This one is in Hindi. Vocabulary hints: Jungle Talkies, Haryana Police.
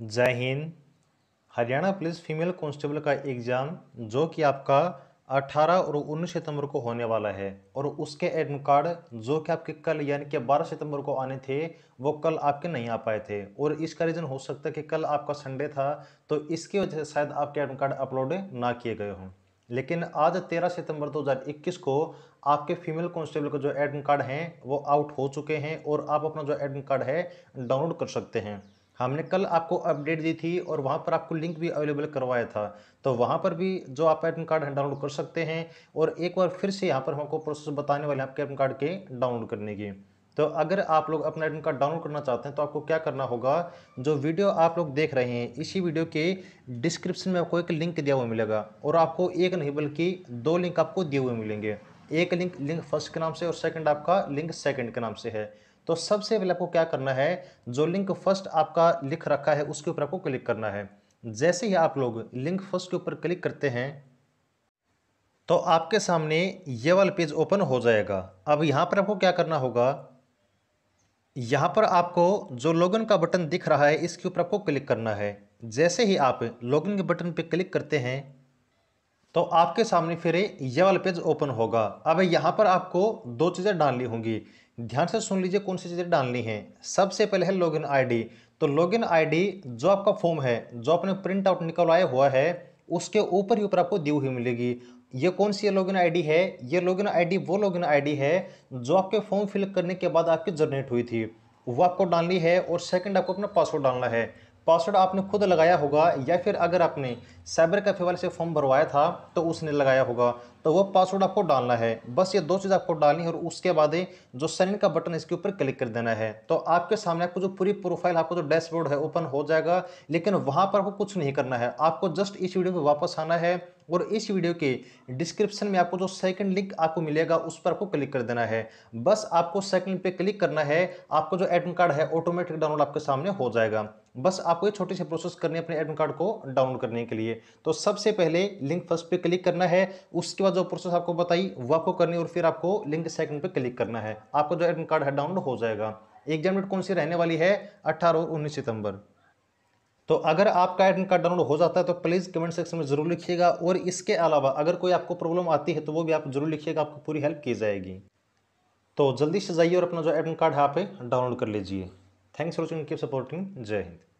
जय Hind. Haryana police female constable का एग्ज़ाम जो कि आपका 18 और 19 सितंबर को होने वाला है और उसके एडमिट कार्ड जो कि आपके कल यानी कि 12 सितंबर को आने थे वो कल आपके नहीं आ पाए थे और इसका रीज़न हो सकता है कि कल आपका संडे था तो इसकी वजह से शायद आपके एडमिट कार्ड अपलोड ना किए गए हों। लेकिन आज 13 सितंबर 2021 को आपके फीमेल कांस्टेबल का जो एडमिट कार्ड हैं वो आउट हो चुके हैं और आप अपना जो एडमिट कार्ड है डाउनलोड कर सकते हैं। हमने कल आपको अपडेट दी थी और वहाँ पर आपको लिंक भी अवेलेबल करवाया था, तो वहाँ पर भी जो आप एडमिट कार्ड है डाउनलोड कर सकते हैं। और एक बार फिर से यहाँ पर हमको प्रोसेस बताने वाले हैं आपके एडमिट कार्ड के डाउनलोड करने की। तो अगर आप लोग अपना एडमिट कार्ड डाउनलोड करना चाहते हैं तो आपको क्या करना होगा, जो वीडियो आप लोग देख रहे हैं इसी वीडियो के डिस्क्रिप्शन में आपको एक लिंक दिया हुआ मिलेगा और आपको एक नहीं बल्कि दो लिंक आपको दिए हुए मिलेंगे। एक लिंक फर्स्ट के नाम से और सेकंड आपका लिंक सेकंड के नाम से है। तो सबसे पहले आपको क्या करना है, जो लिंक फर्स्ट आपका लिख रखा है उसके ऊपर आपको क्लिक करना है। जैसे ही आप लोग लिंक फर्स्ट के ऊपर क्लिक करते हैं तो आपके सामने ये वाला पेज ओपन हो जाएगा। अब यहाँ पर आपको क्या करना होगा, यहाँ पर आपको जो लॉगिन का बटन दिख रहा है इसके ऊपर आपको क्लिक करना है। जैसे ही आप लॉगिन के बटन पर क्लिक करते हैं तो आपके सामने फिर ये वाला पेज ओपन होगा। अब यहाँ पर आपको दो चीज़ें डालनी होंगी, ध्यान से सुन लीजिए कौन सी चीज़ें डालनी हैं। सबसे पहले है लॉगिन आईडी। तो लॉगिन आईडी जो आपका फॉर्म है जो आपने प्रिंट आउट निकलवाया हुआ है उसके ऊपर ही ऊपर आपको दी हुई मिलेगी। ये कौन सी लॉगिन आईडी है, ये लॉगिन आईडी वो लॉगिन आईडी है जो आपके फॉर्म फिल करने के बाद आपकी जनरेट हुई थी, वो आपको डालनी है। और सेकंड आपको अपना पासवर्ड डालना है। पासवर्ड आपने खुद लगाया होगा या फिर अगर आपने साइबर कैफे वाले से फॉर्म भरवाया था तो उसने लगाया होगा, तो वो पासवर्ड आपको डालना है। बस ये दो चीज़ आपको डालनी है और उसके बाद जो साइन इन का बटन इसके ऊपर क्लिक कर देना है। तो आपके सामने आपको जो पूरी प्रोफाइल आपको जो डैशबोर्ड है ओपन हो जाएगा। लेकिन वहाँ पर आपको कुछ नहीं करना है, आपको जस्ट इस वीडियो पर वापस आना है और इस वीडियो के डिस्क्रिप्शन में आपको जो सेकंड लिंक आपको मिलेगा उस पर आपको क्लिक कर देना है। बस आपको सेकंड पे क्लिक करना है, आपको जो एडमिट कार्ड है ऑटोमेटिक डाउनलोड आपके सामने हो जाएगा। बस आपको ये छोटी सी प्रोसेस करनी है अपने एडमिट कार्ड को डाउनलोड करने के लिए। तो सबसे पहले लिंक फर्स्ट पे क्लिक करना है, उसके बाद जो प्रोसेस आपको बताई वो आपको करनी है और फिर आपको लिंक सेकंड पे क्लिक करना है, आपका जो एडमिट कार्ड है डाउनलोड हो जाएगा। एग्जाम डेट कौन सी रहने वाली है, 18 और 19 सितंबर। तो अगर आपका एडमिट कार्ड डाउनलोड हो जाता है तो प्लीज़ कमेंट सेक्शन में ज़रूर लिखिएगा और इसके अलावा अगर कोई आपको प्रॉब्लम आती है तो वो भी आप जरूर लिखिएगा, आपको पूरी हेल्प की जाएगी। तो जल्दी से जाइए और अपना जो एडमिट कार्ड है आप डाउनलोड कर लीजिए। Thanks for watching, keep supporting, जय हिंद।